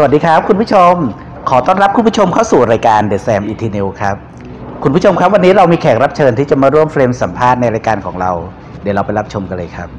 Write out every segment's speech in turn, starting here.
สวัสดีครับคุณผู้ชมขอต้อนรับคุณผู้ชมเข้าสู่รายการ TheSaMET!NEWS ครับคุณผู้ชมครับวันนี้เรามีแขกรับเชิญที่จะมาร่วมเฟรมสัมภาษณ์ในรายการของเราเดี๋ยวเราไปรับชมกันเลยครับ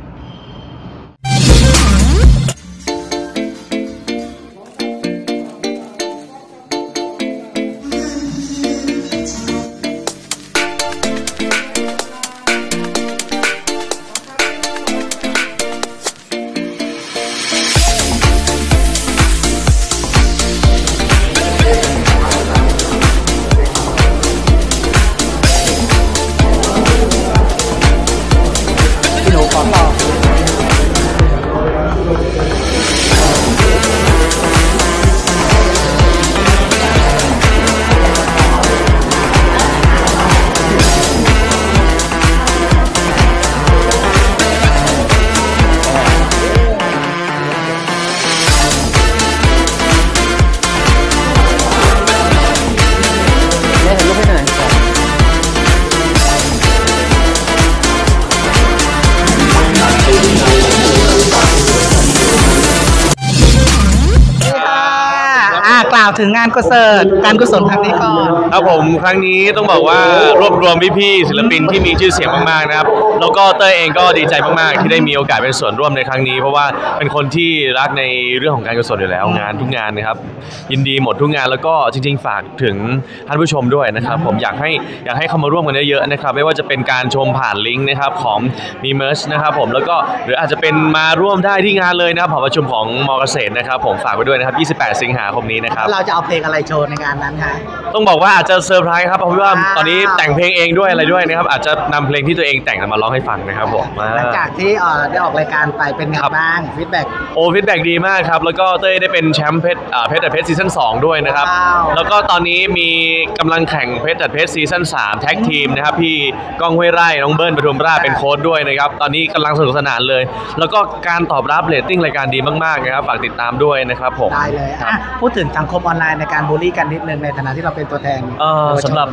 ถึงงานคอนเสิร์ตการกุศลครั้งนี้ก่อนครับผมครั้งนี้ต้องบอกว่ารวบรวมพี่ๆศิลปินที่มีชื่อเสียงมากๆนะครับแล้วก็เต้ยเองก็ดีใจมากๆที่ได้มีโอกาสเป็นส่วนร่วมในครั้งนี้เพราะว่าเป็นคนที่รักในเรื่องของการกุศลอยู่แล้วงานทุกงานนะครับยินดีหมดทุกงานแล้วก็จริงๆฝากถึงท่านผู้ชมด้วยนะครับผมอยากให้เข้ามาร่วมกันเยอะๆนะครับไม่ว่าจะเป็นการชมผ่านลิงก์นะครับของมีเมอร์ชนะครับผมแล้วก็หรืออาจจะเป็นมาร่วมได้ที่งานเลยนะครับหอประชุมของม.เกษตรนะครับผมฝากไว้ด้วยนะครับ28 สิงหาคมนี้นะครับเราจะเอาเพลงอะไรโชว์ในงานนั้นคะต้องบอกว่าอาจจะเซอร์ไพรส์ครับเพราะว่าตอนนี้แต่งเพลงเองด้วยอะไรด้วยนะครับอาจจะนำเพลงที่ตัวเองแต่งมาร้องให้ฟังนะครับผมหลังจากที่ได้ออกรายการไปเป็นไงบ้างฟีดแบ็กฟีดแบ็กดีมากครับแล้วก็เต้ยได้เป็นแชมป์เพชรซีซั่น2ด้วยนะครับแล้วก็ตอนนี้มีกำลังแข่งเพชรซีซั่น3แท็กทีมนะครับพี่ก้องห้วยไร่น้องเบิ้ลปทุมราชเป็นโค้ชด้วยนะครับตอนนี้กำลังสนุกสนานเลยแล้วก็การตอบรับเรตติ้งรายการดีมากๆนะครับฝากติดตามด้วยนะครับผมได้เลยพูดถึงสังคมออนไลน์ในการบูลลี่กันนิดนึงในฐานะที่เราเป็นตัวแทนสำหรับ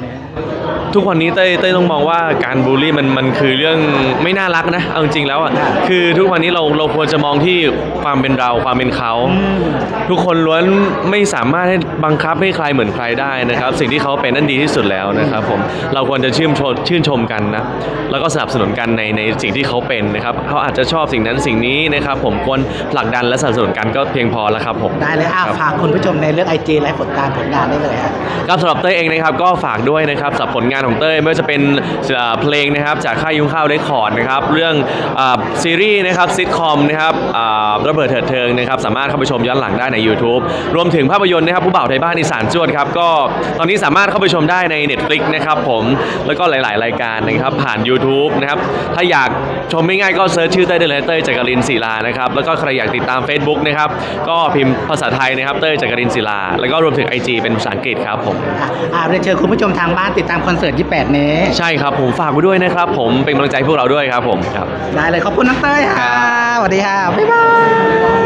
ทุกวันนี้เต้ยต้องมองว่าการบูลลี่มันคือเรื่องไม่น่ารักนะเอาจริงแล้วอ่ะคือทุกวันนี้เราควรจะมองที่ความเป็นเราความเป็นเขาทุกคนล้วนไม่สามารถให้บังคับให้ใครเหมือนใครได้นะครับสิ่งที่เขาเป็นนั่นดีที่สุดแล้วนะครับผมเราควรจะชื่นชมกันนะแล้วก็สนับสนุนกันในสิ่งที่เขาเป็นนะครับเขาอาจจะชอบสิ่งนั้นสิ่งนี้นะครับผมควรผลักดันและสนับสนุนกันก็เพียงพอแล้วครับผมได้เลยค่ะฝากคุณผู้ชมในเรื่อง IG และผลงานได้เลยครับสำหรับเต้ยเองนะครับก็ฝากด้วยนะครับสำหรับผลงานของเต้ยไม่ว่าจะเป็นเพลงนะครับจากค่ายยุ่งข้าวเรคคอร์ดนะครับเรื่องซีรีส์นะครับซิทคอมนะครับระเบิดเถิดเทิงนะครับสามารถเข้าไปชมย้อนหลังได้ใน YouTube รวมถึงภาพยนตร์นะครับผู้บ่าวไทยบ้านอีสานจวดครับก็ตอนนี้สามารถเข้าไปชมได้ใน Netflix นะครับผมแล้วก็หลายๆรายการนะครับผ่าน YouTube นะครับถ้าอยากชมไม่ง่ายก็เซิร์ชชื่อเต้ยได้เลยเต้ยจักรินศิลานะครับแล้วก็ใครอยากติดตาม Facebook นะครับก็พิมพ์ภาษาไทยนะครับเต้ยจักรินศิลาแล้วก็รวมถึง IG เป็นภาษาอังกฤษครับผมเรียนเชิญคุณผู้ชมทางบ้านติดตามคอนเสิร์ต28นี้ใช่ครับผมฝากไว้ด้วยนะครับผมเป็นกำลังใจพวกเราด้วยครับผมครับได้เลยขอบคุณน้องเต้ยค่ะสวัสดีค่ะบ๊ายบาย